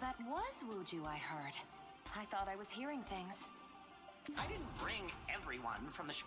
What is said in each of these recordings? that was Wuju I heard. I thought I was hearing things. I didn't bring everyone from the ship.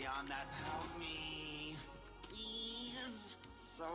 beyond that. Help me, please. So.